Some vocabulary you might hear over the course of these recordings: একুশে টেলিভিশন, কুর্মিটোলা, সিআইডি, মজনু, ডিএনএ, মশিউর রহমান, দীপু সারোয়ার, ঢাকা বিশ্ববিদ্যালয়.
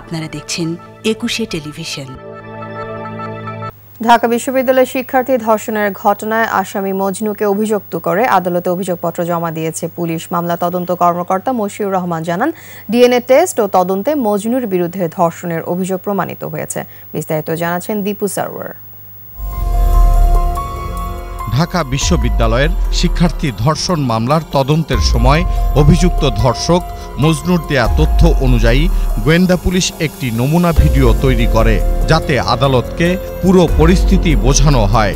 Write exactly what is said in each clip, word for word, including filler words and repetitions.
আপনারা দেখছেন একুশে টেলিভিশন। ঢাকা বিশ্ববিদ্যালয়ের শিক্ষার্থী ধর্ষণের ঘটনায় আসামি মজনুকে অভিযুক্ত করে আদালতে অভিযোগপত্র জমা দিয়েছে পুলিশ। মামলা তদন্ত কর্মকর্তা মশিউর রহমান জানান, ডিএনএ টেস্ট ও তদন্তে মজনুর বিরুদ্ধে ধর্ষণের অভিযোগ প্রমাণিত হয়েছে। বিস্তারিত জানাচ্ছেন দীপু সারোয়ার। ঢাকা বিশ্ববিদ্যালয়ের শিক্ষার্থী ধর্ষণ মামলার তদন্তের সময় অভিযুক্ত ধর্ষক মজনুর দেয়া তথ্য অনুযায়ী গোয়েন্দা পুলিশ একটি নমুনা ভিডিও তৈরি করে, যাতে আদালতকে পুরো পরিস্থিতি বোঝানো হয়।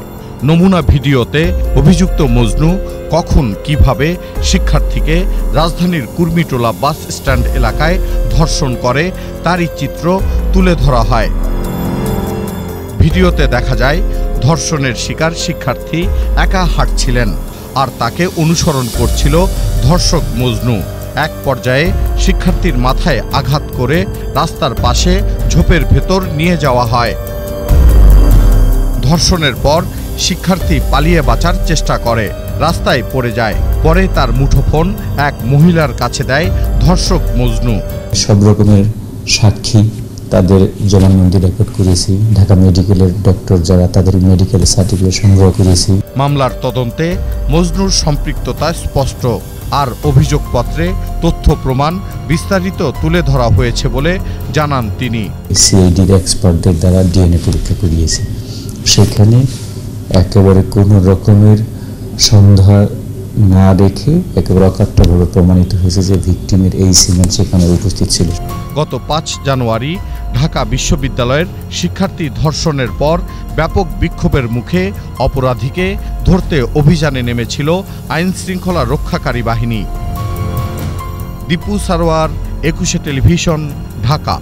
নমুনা ভিডিওতে অভিযুক্ত মজনু কখন কিভাবে শিক্ষার্থীকে রাজধানীর কুর্মিটোলা বাস স্ট্যান্ড এলাকায় ধর্ষণ করে তারই চিত্র তুলে ধরা হয়। ভিডিওতে দেখা যায়, ধর্ষণের শিকার শিক্ষার্থী একা হাঁটছিলেন, আর তাকে অনুসরণ করছিল ধর্ষক মজনু। এক পর্যায়ে শিক্ষার্থীর মাথায় আঘাত করে রাস্তার পাশে ঝোপের ভেতর নিয়ে যাওয়া হয়। ধর্ষণের পর শিক্ষার্থী পালিয়ে বাঁচার চেষ্টা করে, রাস্তায় পড়ে যায়। পরে তার মুঠোফোন এক মহিলার কাছে দেয় ধর্ষক মজনু। সব রকমের সাক্ষী, তাদের জবানবন্দি রেকর্ড করেছি, ঢাকা মেডিকেলের ডক্টর যারা, তাদের মেডিকেল সার্টিফিকেট সংগ্রহ করেছি। মামলার তদন্তে মজনুর সম্পৃক্ততা স্পষ্ট, আর অভিযোগপত্রে তথ্য প্রমাণ বিস্তারিত তুলে ধরা হয়েছে বলে জানান তিনি। সিআইডির এক্সপার্টদের দ্বারা ডিএনএ পরীক্ষা করিয়েছি, সেখানে একেবারে কোনো রকমের সন্দেহ না রেখে একেবারে অকাট্যভাবে প্রমাণিত হয়েছে যে ভিকটিমের এই সিমেন্ট সেখানে উপস্থিত ছিল। গত পাঁচ জানুয়ারি ঢাকা বিশ্ববিদ্যালয়ের শিক্ষার্থী ধর্ষণের পর ব্যাপক বিক্ষোভের মুখে অপরাধীকে ধরতে অভিযানে নেমেছিল আইনশৃঙ্খলা রক্ষাকারী বাহিনী। দীপু সারোয়ার, একুশে টেলিভিশন, ঢাকা।